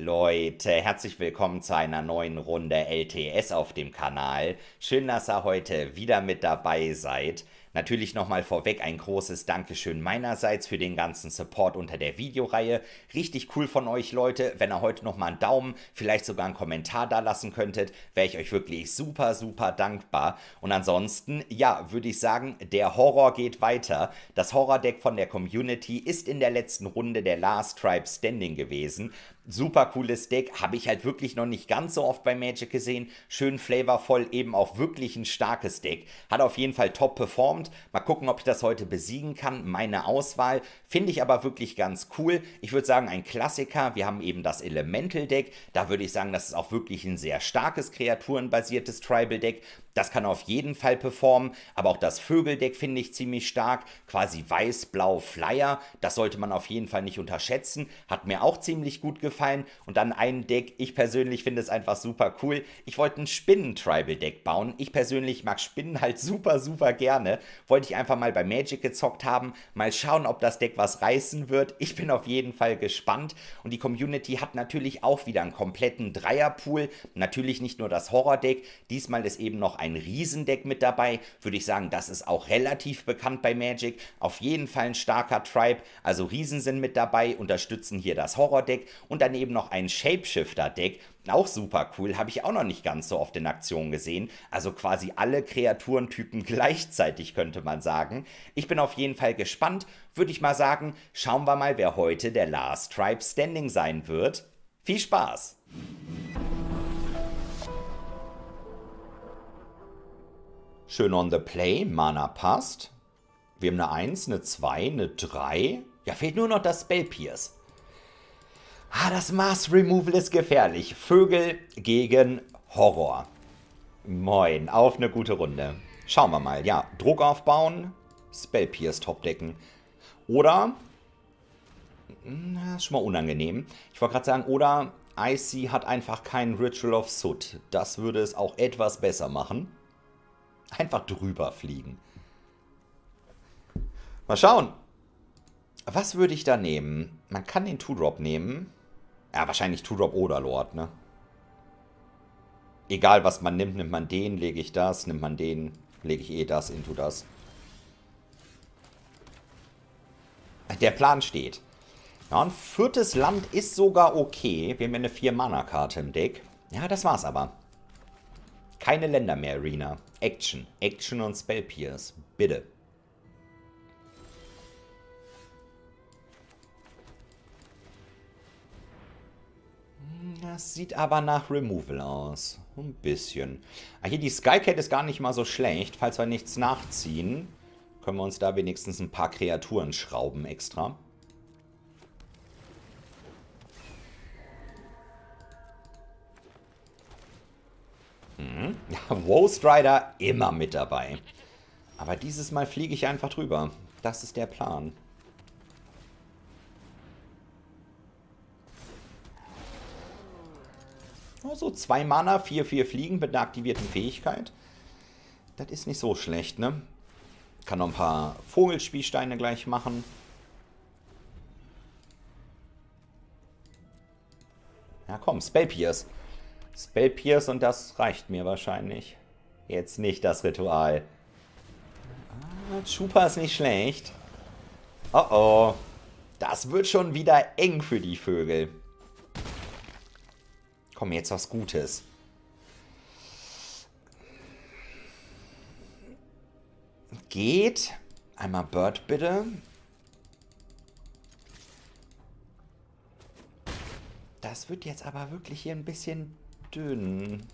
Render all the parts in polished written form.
Leute, herzlich willkommen zu einer neuen Runde LTS auf dem Kanal. Schön, dass ihr heute wieder mit dabei seid. Natürlich nochmal vorweg ein großes Dankeschön meinerseits für den ganzen Support unter der Videoreihe. Richtig cool von euch, Leute. Wenn ihr heute nochmal einen Daumen, vielleicht sogar einen Kommentar da lassen könntet, wäre ich euch wirklich super, super dankbar. Und ansonsten, ja, würde ich sagen, der Horror geht weiter. Das Horror-Deck von der Community ist in der letzten Runde der Last Tribe Standing gewesen. Super cooles Deck, habe ich halt wirklich noch nicht ganz so oft bei Magic gesehen. Schön flavorvoll, eben auch wirklich ein starkes Deck. Hat auf jeden Fall top performt. Mal gucken, ob ich das heute besiegen kann. Meine Auswahl finde ich aber wirklich ganz cool. Ich würde sagen, ein Klassiker. Wir haben eben das Elemental Deck. Da würde ich sagen, das ist auch wirklich ein sehr starkes kreaturenbasiertes Tribal Deck. Das kann auf jeden Fall performen, aber auch das Vögeldeck finde ich ziemlich stark, quasi weiß-blau Flyer, das sollte man auf jeden Fall nicht unterschätzen, hat mir auch ziemlich gut gefallen. Und dann ein Deck, ich persönlich finde es einfach super cool, ich wollte ein Spinnen-Tribal-Deck bauen, ich persönlich mag Spinnen halt super, super gerne, wollte ich einfach mal bei Magic gezockt haben, mal schauen, ob das Deck was reißen wird, ich bin auf jeden Fall gespannt. Und die Community hat natürlich auch wieder einen kompletten Dreierpool, natürlich nicht nur das Horror-Deck, diesmal ist eben noch ein Riesendeck mit dabei, würde ich sagen, das ist auch relativ bekannt bei Magic, auf jeden Fall ein starker Tribe, also Riesen sind mit dabei, unterstützen hier das Horror-Deck und dann eben noch ein Shapeshifter-Deck, auch super cool, habe ich auch noch nicht ganz so oft in Aktion gesehen, also quasi alle Kreaturentypen gleichzeitig, könnte man sagen. Ich bin auf jeden Fall gespannt, würde ich mal sagen, schauen wir mal, wer heute der Last Tribe Standing sein wird. Viel Spaß! Schön on the play, Mana passt. Wir haben eine 1, eine 2, eine 3. Ja, fehlt nur noch das Spell Pierce. Ah, das Mass Removal ist gefährlich. Vögel gegen Horror. Moin, auf eine gute Runde. Schauen wir mal. Ja, Druck aufbauen, Spell Pierce topdecken. Oder, na, ist schon mal unangenehm. Ich wollte gerade sagen, oder Icy hat einfach keinen Ritual of Soot. Das würde es auch etwas besser machen. Einfach drüber fliegen. Mal schauen. Was würde ich da nehmen? Man kann den 2-Drop nehmen. Ja, wahrscheinlich 2-Drop oder Lord, ne? Egal, was man nimmt. Nimmt man den, lege ich das. Nimmt man den, lege ich eh das, into das. Der Plan steht. Ja, ein viertes Land ist sogar okay. Wir haben ja eine 4-Mana-Karte im Deck. Ja, das war's aber. Keine Länder mehr, Arena. Action. Action und Spell Pierce. Bitte. Das sieht aber nach Removal aus. Ein bisschen. Ah, hier die Skycat ist gar nicht mal so schlecht. Falls wir nichts nachziehen, können wir uns da wenigstens ein paar Kreaturen schrauben extra. Ja, Woe Strider immer mit dabei. Aber dieses Mal fliege ich einfach drüber. Das ist der Plan. Oh, so 2 Mana, 4-4 fliegen mit einer aktivierten Fähigkeit. Das ist nicht so schlecht, ne? Kann noch ein paar Vogelspielsteine gleich machen. Ja komm, Spell Pierce. Spell Pierce und das reicht mir wahrscheinlich. Jetzt nicht das Ritual. Ah, Chupa ist nicht schlecht. Oh oh. Das wird schon wieder eng für die Vögel. Komm, jetzt was Gutes. Geht. Einmal Bird bitte. Das wird jetzt aber wirklich hier ein bisschen dünn.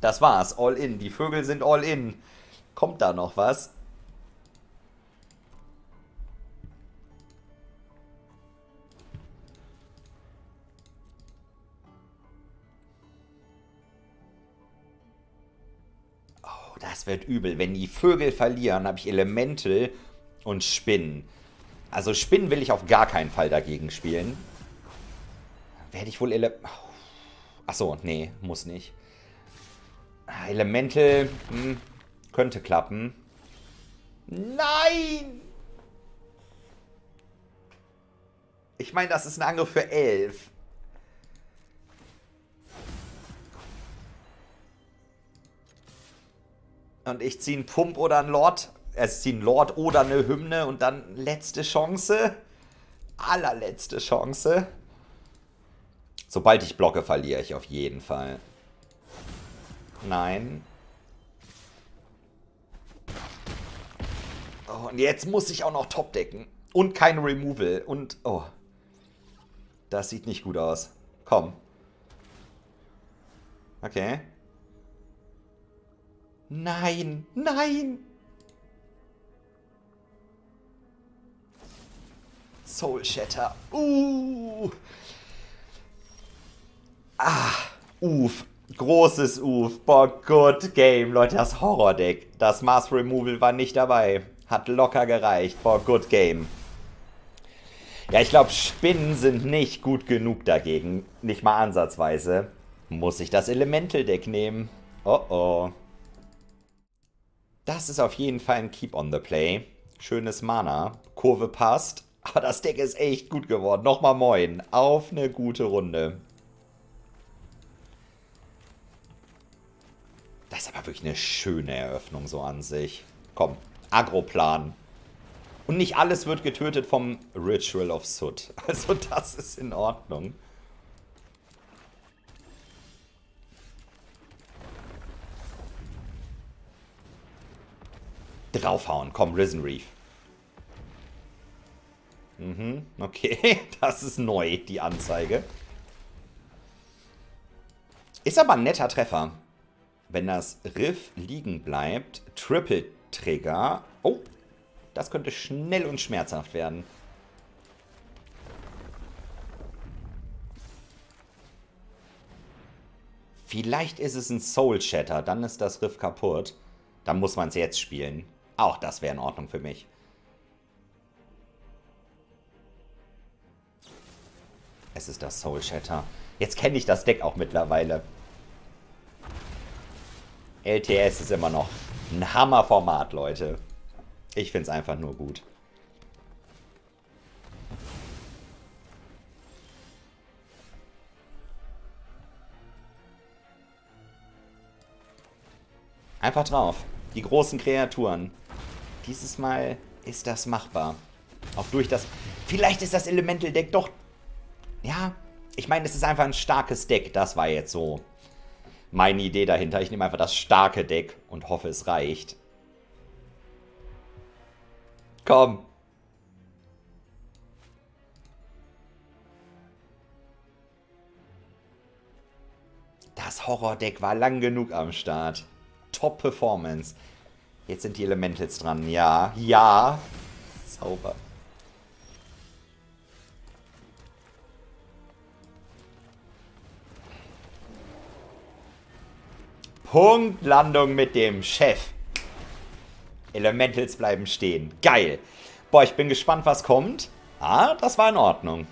Das war's. All in. Die Vögel sind all in. Kommt da noch was? Oh, das wird übel. Wenn die Vögel verlieren, habe ich Elemental und Spinnen. Also Spinnen will ich auf gar keinen Fall dagegen spielen. Werde ich wohl Elemental... Achso, nee, muss nicht. Elemental könnte klappen. Nein! Ich meine, das ist ein Angriff für 11. Und ich ziehe einen Pump oder einen Lord. Also ziehe einen Lord oder eine Hymne und dann letzte Chance. Allerletzte Chance. Sobald ich blocke, verliere ich auf jeden Fall. Nein. Oh, und jetzt muss ich auch noch topdecken. Und kein Removal. Und, oh. Das sieht nicht gut aus. Komm. Okay. Nein, nein. Soul Shatter. Ah, uff. Großes uff. Boah, good game, Leute. Das Horror-Deck. Das Mass Removal war nicht dabei. Hat locker gereicht. Boah, good game. Ja, ich glaube, Spinnen sind nicht gut genug dagegen. Nicht mal ansatzweise. Muss ich das Elemental-Deck nehmen? Oh, oh. Das ist auf jeden Fall ein Keep on the Play. Schönes Mana. Kurve passt. Aber das Deck ist echt gut geworden. Nochmal moin. Auf eine gute Runde. Das ist aber wirklich eine schöne Eröffnung so an sich. Komm, Agroplan. Und nicht alles wird getötet vom Ritual of Soot. Also das ist in Ordnung. Draufhauen. Komm, Risen Reef. Mhm, okay. Das ist neu, die Anzeige. Ist aber ein netter Treffer. Wenn das Riff liegen bleibt. Triple Trigger. Oh, das könnte schnell und schmerzhaft werden. Vielleicht ist es ein Soul Shatter. Dann ist das Riff kaputt. Dann muss man es jetzt spielen. Auch das wäre in Ordnung für mich. Es ist das Soul Shatter. Jetzt kenne ich das Deck auch mittlerweile. LTS ist immer noch ein Hammerformat, Leute. Ich finde es einfach nur gut. Einfach drauf. Die großen Kreaturen. Dieses Mal ist das machbar. Auch durch das... Vielleicht ist das Elemental-Deck doch... Ja, ich meine, es ist einfach ein starkes Deck. Das war jetzt so meine Idee dahinter. Ich nehme einfach das starke Deck und hoffe, es reicht. Komm. Das Horror-Deck war lang genug am Start. Top Performance. Jetzt sind die Elementals dran. Ja, ja. Sauber. Punktlandung mit dem Chef. Elementals bleiben stehen. Geil. Boah, ich bin gespannt, was kommt. Ah, das war in Ordnung.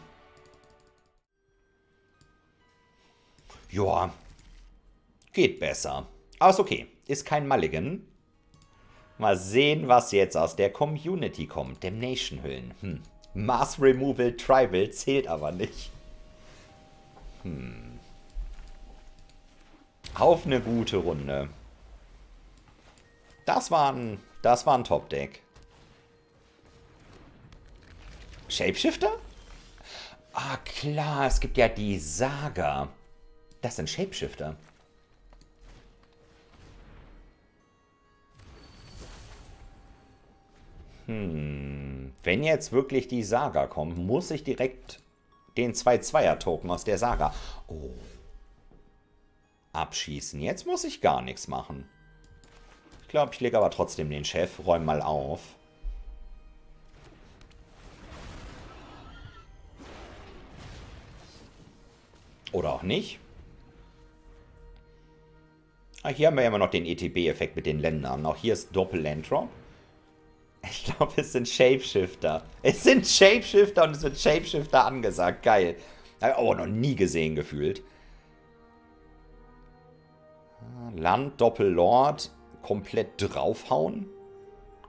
Joa. Geht besser. Aber ist okay. Ist kein Mulligan. Mal sehen, was jetzt aus der Community kommt. Damnation-Hüllen. Hm. Mass Removal Tribal zählt aber nicht. Hm. Auf eine gute Runde. Das war ein Top-Deck. Shapeshifter? Ah, klar, es gibt ja die Saga. Das sind Shapeshifter. Hm. Wenn jetzt wirklich die Saga kommt, muss ich direkt den 2-2er-Token aus der Saga... Oh. Abschießen. Jetzt muss ich gar nichts machen. Ich glaube, ich lege aber trotzdem den Chef. Räum mal auf. Oder auch nicht. Ah, hier haben wir immer noch den ETB-Effekt mit den Ländern. Auch hier ist Doppel-Land-Drop. Ich glaube, es sind Shapeshifter. Es sind Shapeshifter und es wird Shapeshifter angesagt. Geil. Oh, noch nie gesehen gefühlt. Land, Doppellord, komplett draufhauen?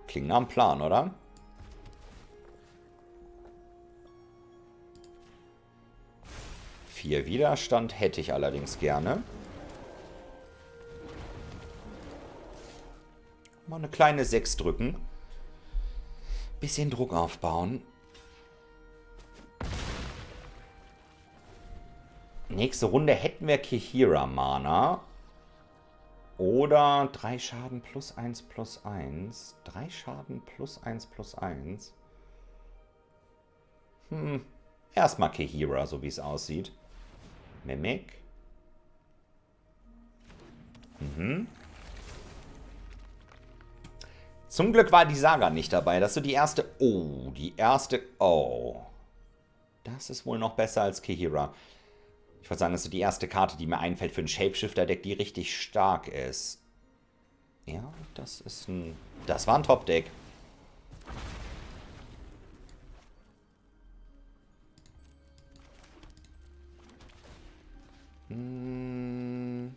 Klingt nach einem Plan, oder? Vier Widerstand hätte ich allerdings gerne. Mal eine kleine 6 drücken. Bisschen Druck aufbauen. Nächste Runde hätten wir Kihira-Mana. Oder 3 Schaden plus 1 plus 1. 3 Schaden plus 1 plus 1. Erstmal Kihira, so wie es aussieht. Mimic. Zum Glück war die Saga nicht dabei. Das ist so die erste... Oh, die erste... Oh. Das ist wohl noch besser als Kihira. Ich würde sagen, das ist so die erste Karte, die mir einfällt für ein Shapeshifter-Deck, die richtig stark ist. Ja, das ist ein... Das war ein Top-Deck. Dann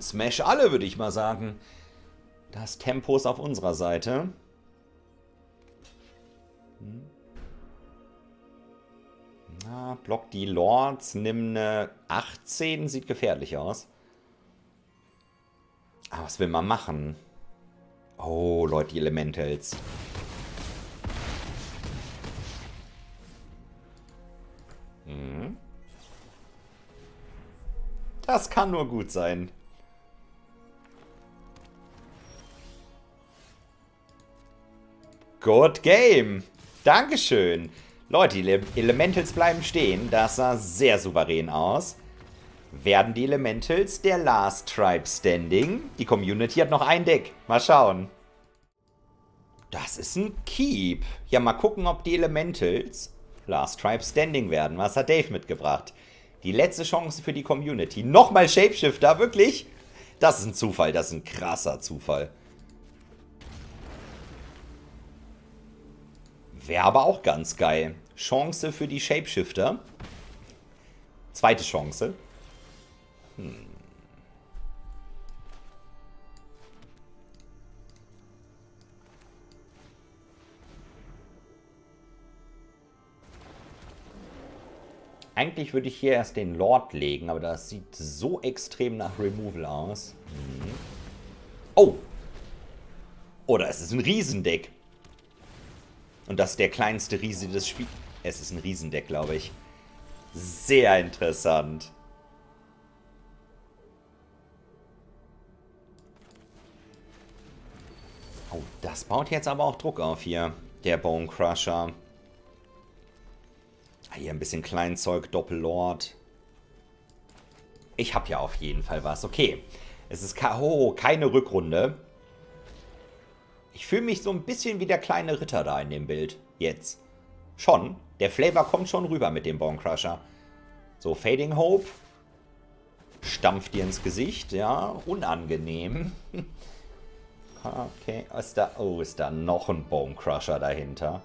smash alle, würde ich mal sagen. Das Tempo ist auf unserer Seite. Na, block die Lords, nimm eine 18, sieht gefährlich aus. Aber was will man machen? Oh, Leute, die Elementals. Das kann nur gut sein. Good game. Dankeschön. Leute, die Elementals bleiben stehen. Das sah sehr souverän aus. Werden die Elementals der Last Tribe Standing? Die Community hat noch ein Deck. Mal schauen. Das ist ein Keep. Ja, mal gucken, ob die Elementals Last Tribe Standing werden. Was hat Dave mitgebracht? Die letzte Chance für die Community. Nochmal Shapeshifter, wirklich? Das ist ein Zufall, das ist ein krasser Zufall. Wäre aber auch ganz geil. Chance für die Shapeshifter. Zweite Chance. Eigentlich würde ich hier erst den Lord legen, aber das sieht so extrem nach Removal aus. Oh! Oder es ist ein Riesendeck. Und das ist der kleinste Riese des Spiels. Es ist ein Riesendeck, glaube ich. Sehr interessant. Oh, das baut jetzt aber auch Druck auf hier. Der Bone Crusher. Hier ein bisschen Kleinzeug, Doppellord. Ich habe ja auf jeden Fall was. Okay, es ist keine Rückrunde. Ich fühle mich so ein bisschen wie der kleine Ritter da in dem Bild. Jetzt. Schon. Der Flavor kommt schon rüber mit dem Bone Crusher. So, Fading Hope. Stampft dir ins Gesicht. Ja, unangenehm. Okay, ist da... Oh, ist da noch ein Bone Crusher dahinter.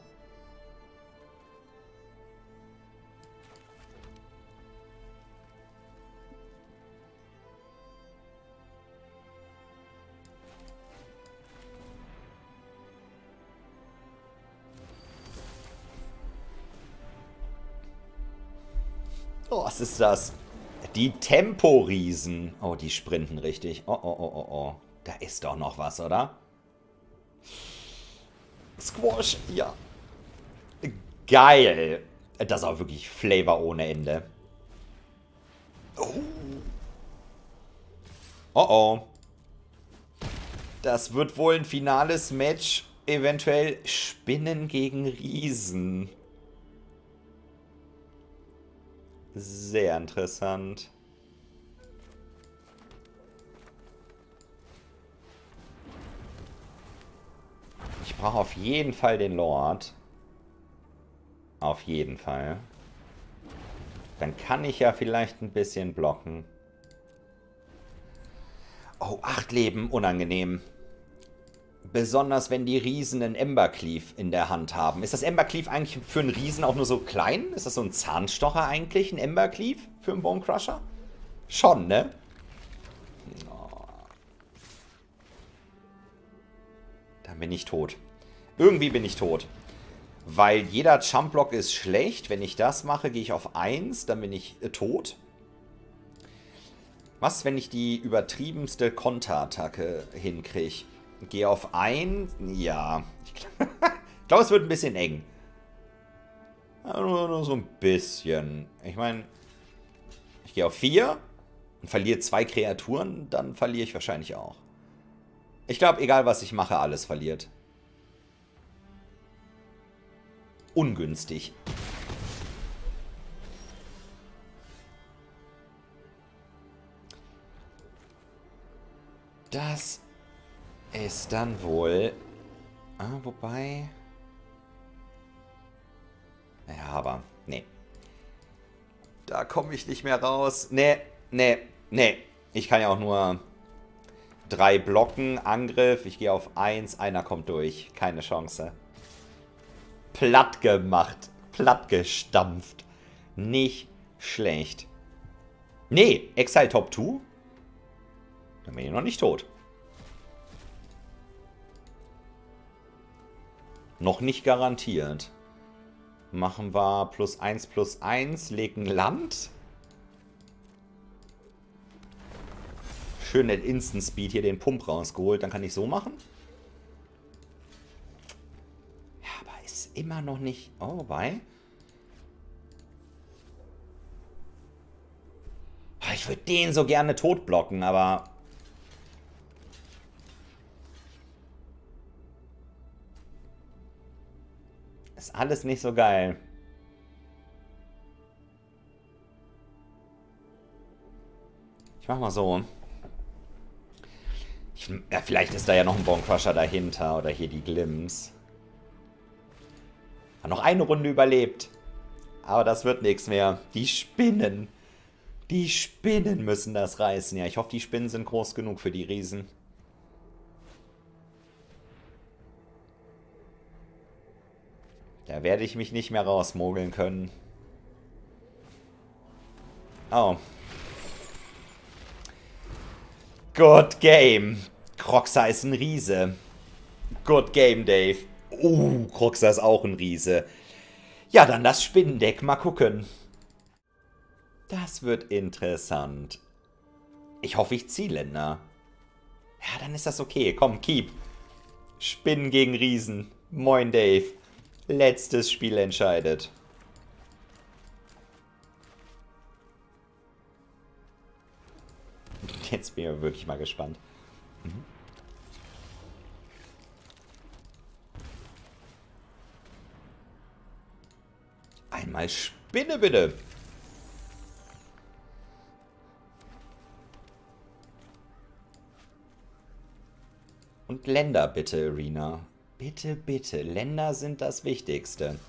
Oh, was ist das? Die Temporiesen. Oh, die sprinten richtig. Oh. Da ist doch noch was, oder? Squash, ja. Geil. Das ist auch wirklich Flavor ohne Ende. Oh. Das wird wohl ein finales Match. Eventuell Spinnen gegen Riesen. Sehr interessant. Ich brauche auf jeden Fall den Lord. Auf jeden Fall. Dann kann ich ja vielleicht ein bisschen blocken. Oh, 8 Leben, unangenehm. Besonders wenn die Riesen einen Embercleave in der Hand haben. Ist das Embercleave eigentlich für einen Riesen auch nur so klein? Ist das so ein Zahnstocher eigentlich, ein Embercleave für einen Bone Crusher? Schon, ne? Oh. Dann bin ich tot. Irgendwie bin ich tot. Weil jeder Jump-Block ist schlecht. Wenn ich das mache, gehe ich auf 1, dann bin ich tot. Was, wenn ich die übertriebenste Konterattacke hinkriege? Gehe auf ein... Ja. Ich glaube, es wird ein bisschen eng. Nur so ein bisschen. Ich meine, ich gehe auf 4 und verliere 2 Kreaturen, dann verliere ich wahrscheinlich auch. Ich glaube, egal was ich mache, alles verliert. Ungünstig. Das ist dann wohl... Ah, wobei... Ja, aber... Nee. Da komme ich nicht mehr raus. Nee, nee, nee. Ich kann ja auch nur 3 blocken. Angriff. Ich gehe auf 1. Einer kommt durch. Keine Chance. Platt gemacht. Platt gestampft. Nicht schlecht. Nee. Exile Top 2? Dann bin ich noch nicht tot. Noch nicht garantiert. Machen wir +1/+1, legen Land. Schön den Instant Speed hier, den Pump rausgeholt. Dann kann ich so machen. Ja, aber ist immer noch nicht... Oh, wobei. Ich würde den so gerne tot blocken, aber... Ist alles nicht so geil. Ich mach mal so. Ja, vielleicht ist da ja noch ein Bonecrusher dahinter. Oder hier die Glimps. Hat noch eine Runde überlebt. Aber das wird nichts mehr. Die Spinnen. Die Spinnen müssen das reißen. Ja, ich hoffe, die Spinnen sind groß genug für die Riesen. Da werde ich mich nicht mehr rausmogeln können. Oh. Good game. Kroxa ist ein Riese. Good game, Dave. Kroxa ist auch ein Riese. Ja, dann das Spinnendeck. Mal gucken. Das wird interessant. Ich hoffe, ich ziehe Länder. Ja, dann ist das okay. Komm, keep. Spinnen gegen Riesen. Moin, Dave. Letztes Spiel entscheidet. Jetzt bin ich wirklich mal gespannt. Einmal Spinne, bitte. Und Länder, bitte, Arena. Bitte, bitte. Länder sind das Wichtigste.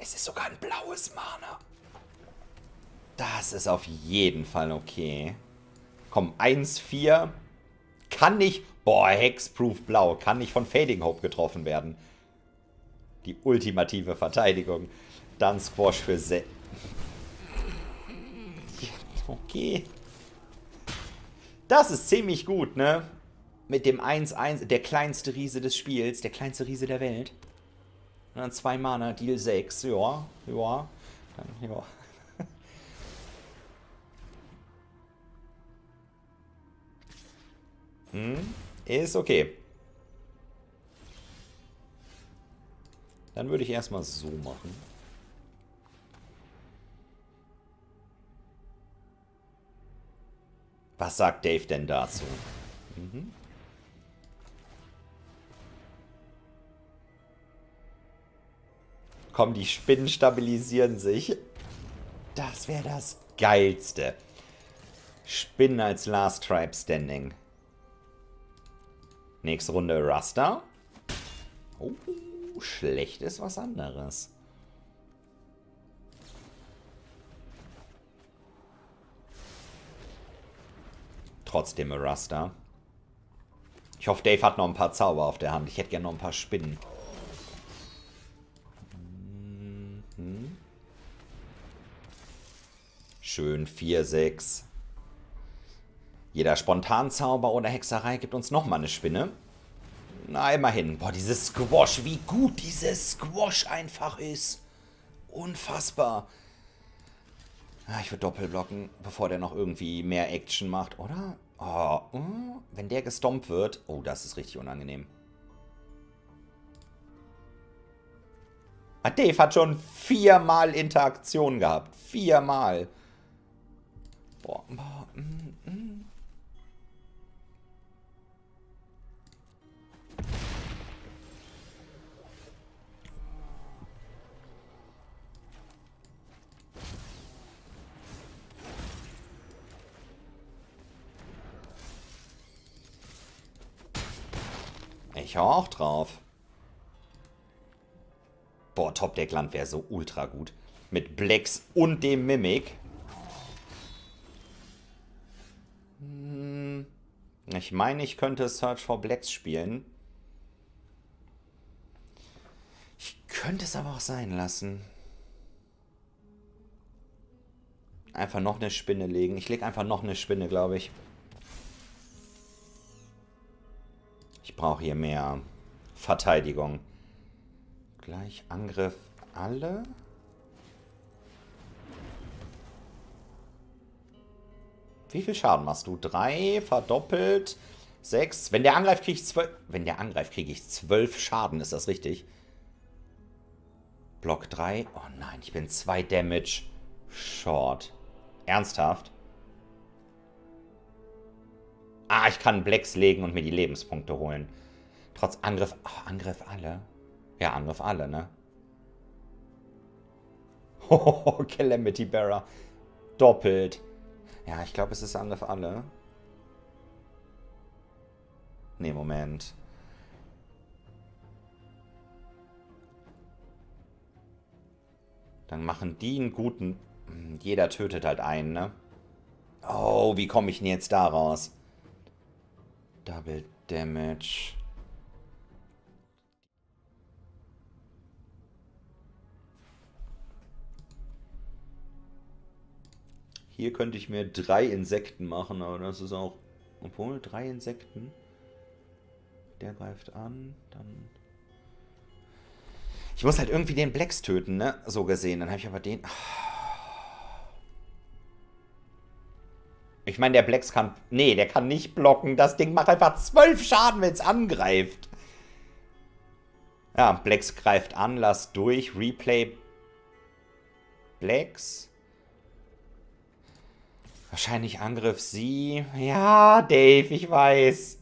Es ist sogar ein blaues Mana. Das ist auf jeden Fall okay. Komm, 1-4. Kann nicht... Boah, Hexproof Blau. Kann nicht von Fading Hope getroffen werden. Die ultimative Verteidigung. Dann Squash für 6. Okay. Das ist ziemlich gut, ne? Mit dem 1-1, der kleinste Riese des Spiels, der kleinste Riese der Welt. Und dann 2 Mana, Deal 6. Ja, ja. Dann, ja. Ist okay. Dann würde ich erstmal so machen. Was sagt Dave denn dazu? Komm, die Spinnen stabilisieren sich. Das wäre das Geilste. Spinnen als Last Tribe Standing. Nächste Runde Rasta. Oh, schlecht ist was anderes. Trotzdem Rasta. Ich hoffe, Dave hat noch ein paar Zauber auf der Hand. Ich hätte gerne noch ein paar Spinnen. Schön, 4-6. Jeder Spontanzauber oder Hexerei gibt uns nochmal eine Spinne. Na, immerhin. Boah, dieses Squash. Wie gut dieses Squash einfach ist. Unfassbar. Ich würde doppelblocken, bevor der noch irgendwie mehr Action macht, oder? Oh, wenn der gestompt wird. Oh, das ist richtig unangenehm. Ah, Dave hat schon 4-mal Interaktion gehabt. 4-mal. Boah, boah. Ich hau auch drauf. Boah, Top-Deck-Land wäre so ultra gut. Mit Blacks und dem Mimic. Ich meine, ich könnte Search for Blacks spielen. Ich könnte es aber auch sein lassen. Einfach noch eine Spinne legen. Ich lege einfach noch eine Spinne, glaube ich. Ich brauche hier mehr Verteidigung. Gleich Angriff alle. Wie viel Schaden machst du? 3, verdoppelt. 6. Wenn der angreift, kriege ich 12. Wenn der angreift, kriege ich 12 Schaden. Ist das richtig? Block 3. Oh nein, ich bin 2 Damage short. Ernsthaft? Ah, ich kann Blacks legen und mir die Lebenspunkte holen. Trotz Angriff... Oh, Angriff alle? Ja, Angriff alle, ne? Oh, Calamity Bearer. Doppelt. Ja, ich glaube, es ist Angriff alle. Ne, Moment. Dann machen die einen guten... Jeder tötet halt einen, ne? Oh, wie komme ich denn jetzt da raus? Double Damage. Hier könnte ich mir 3 Insekten machen, aber das ist auch... Obwohl, 3 Insekten. Der greift an, dann... Ich muss halt irgendwie den Blacks töten, ne? So gesehen. Dann habe ich aber den... Ich meine, der Blacks kann... Nee, der kann nicht blocken. Das Ding macht einfach 12 Schaden, wenn es angreift. Ja, Blacks greift an, lass durch. Replay Blacks. Wahrscheinlich Angriff sie. Ja, Dave, ich weiß.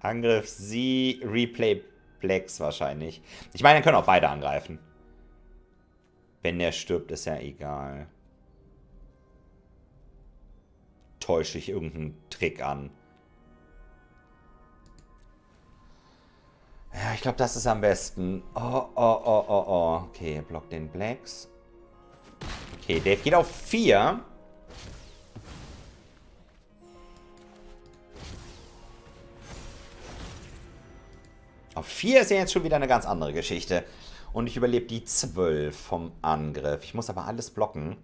Angriff sie, Replay Blacks wahrscheinlich. Ich meine, dann können auch beide angreifen. Wenn der stirbt, ist ja egal. Täusche ich irgendeinen Trick an. Ja, ich glaube, das ist am besten. Oh. Okay, block den Blacks. Okay, Dave geht auf 4. Auf 4 ist ja jetzt schon wieder eine ganz andere Geschichte. Und ich überlebe die 12 vom Angriff. Ich muss aber alles blocken.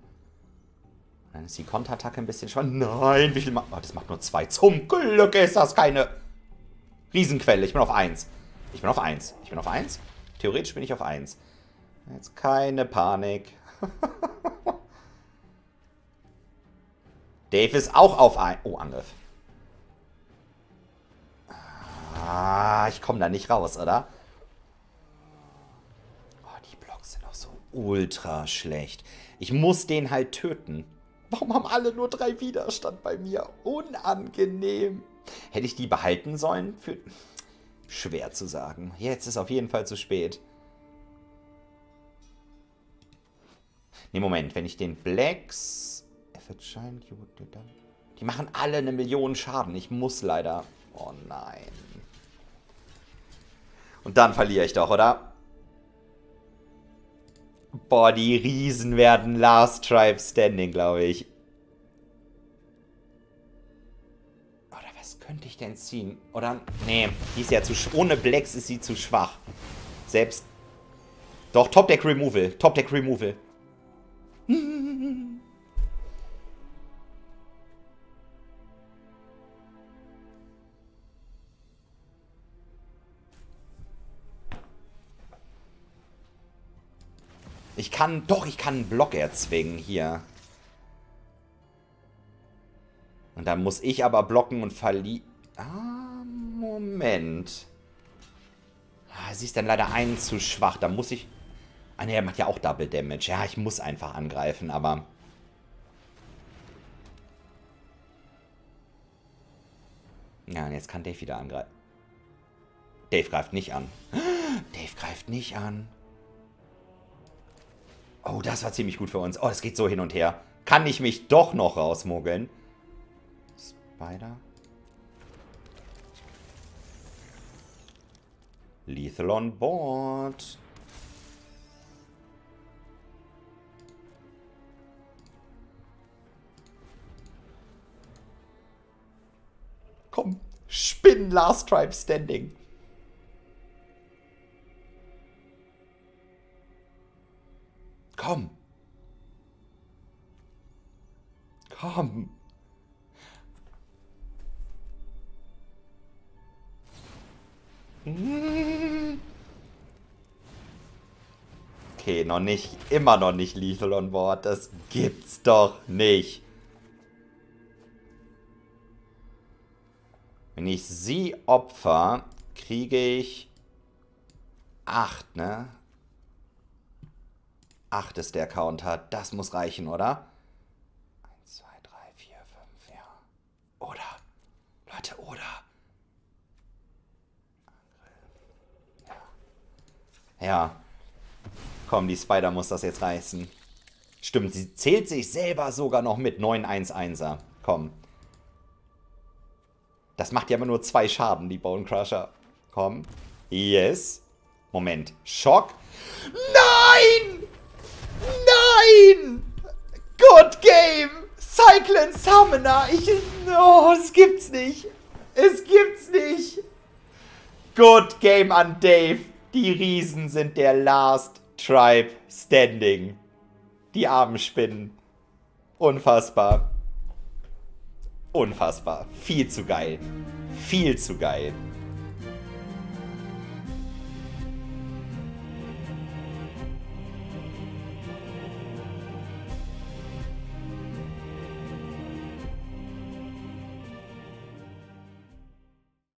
Dann ist die Konterattacke ein bisschen schwach. Nein, wie viel macht... Oh, das macht nur 2. Zum Glück ist das keine Riesenquelle. Ich bin auf 1. Theoretisch bin ich auf 1. Jetzt keine Panik. Dave ist auch auf 1. Oh, Angriff. Ah, ich komme da nicht raus, oder? Oh, die Blocks sind auch so ultra schlecht. Ich muss den halt töten. Warum haben alle nur 3 Widerstand bei mir? Unangenehm. Hätte ich die behalten sollen? Für... Schwer zu sagen. Jetzt ist auf jeden Fall zu spät. Ne, Moment. Wenn ich den Blacks... Die machen alle 1 Million Schaden. Ich muss leider... Oh nein. Und dann verliere ich doch, oder? Boah, die Riesen werden Last Tribe Standing, glaube ich. Oder was könnte ich denn ziehen? Oder, nee, die ist ja zu schwach. Ohne Blacks ist sie zu schwach. Selbst... Doch, Top Deck Removal. Ich kann einen Block erzwingen hier. Und dann muss ich aber blocken und verliere. Ah, Moment. Ah, sie ist dann leider einen zu schwach. Da muss ich... Ah ne, er macht ja auch Double Damage. Ja, ich muss einfach angreifen, aber... Ja, und jetzt kann Dave wieder angreifen. Dave greift nicht an. Dave greift nicht an. Oh, das war ziemlich gut für uns. Oh, das geht so hin und her. Kann ich mich doch noch rausmogeln? Spider. Lethal on board. Komm, Spinnen, Last Tribe Standing. Komm. Komm. Okay, noch nicht, immer noch nicht Lethal on board. Das gibt's doch nicht. Wenn ich sie opfer, kriege ich 8, ne? 8 ist der Counter. Das muss reichen, oder? 1, 2, 3, 4, 5, ja. Oder? Leute, oder? Ja. Ja. Komm, die Spider muss das jetzt reißen. Stimmt, sie zählt sich selber sogar noch mit. 9-1-1er. Komm. Das macht ja aber nur 2 Schaden, die Bone Crusher. Komm. Yes. Moment. Schock. Nein! Nein! Good game! Cyclone Summoner! Oh, es gibt's nicht! Es gibt's nicht! Good game an Dave! Die Riesen sind der Last Tribe Standing. Die armen Spinnen. Unfassbar. Unfassbar. Viel zu geil. Viel zu geil.